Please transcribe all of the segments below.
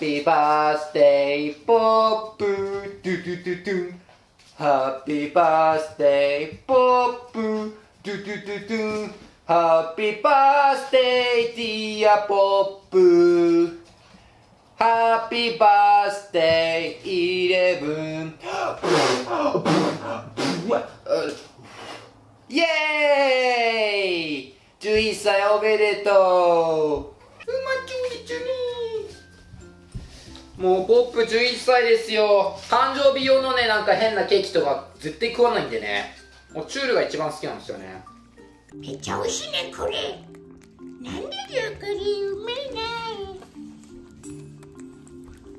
Happy birthday Pop ドゥドゥドゥドゥ Happy birthday Pop ドゥドゥドゥドゥ Happy birthday dear Pop Happy birthday 11 イエーイ !11 歳おめでとう。もうポップ11歳ですよ。誕生日用のね、なんか変なケーキとか絶対食わないんでね。もうチュールが一番好きなんですよね。めっちゃ美味しいね、これ。なんでだこれ、うまいな。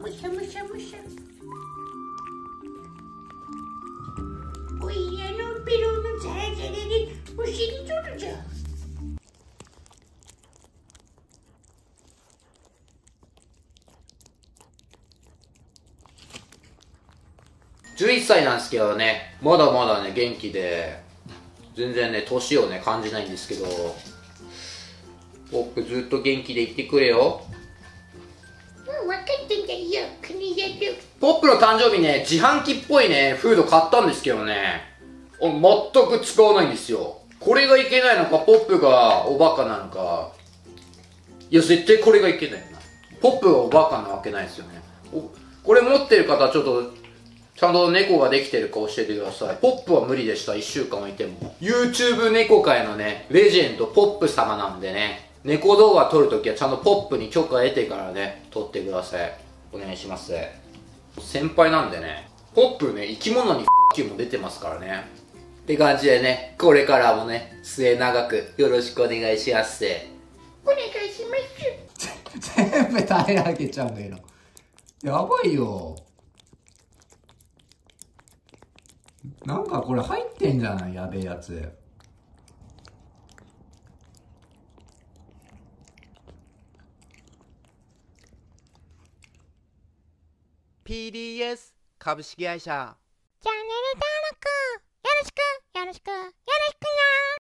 むしゃむしゃむしゃ。おいらのピローのザラザラでお尻取るじゃん。11歳なんですけどね、まだまだね元気で全然ね年をね感じないんですけど、僕ずっと元気でいてくれよ。ポップの誕生日ね、自販機っぽいね、フード買ったんですけどね、全く使わないんですよ。これがいけないのか、ポップがおバカなのか。いや、絶対これがいけないよな。ポップがおバカなわけないですよね。これ持ってる方、ちょっと、ちゃんと猫ができてるか教えてください。ポップは無理でした、1週間置いても。YouTube 猫界のね、レジェンド、ポップ様なんでね、猫動画撮るときはちゃんとポップに許可得てからね、撮ってください。お願いします。先輩なんでね、ポップね、生き物にF**kも出てますからね。って感じでね、これからもね、末永くよろしくお願いします。お願いします。全部平らげちゃうんだけど。やばいよ。なんかこれ入ってんじゃない？やべえやつ。PDS 株式会社チャンネル登録よろしくよろしくよろしくよ。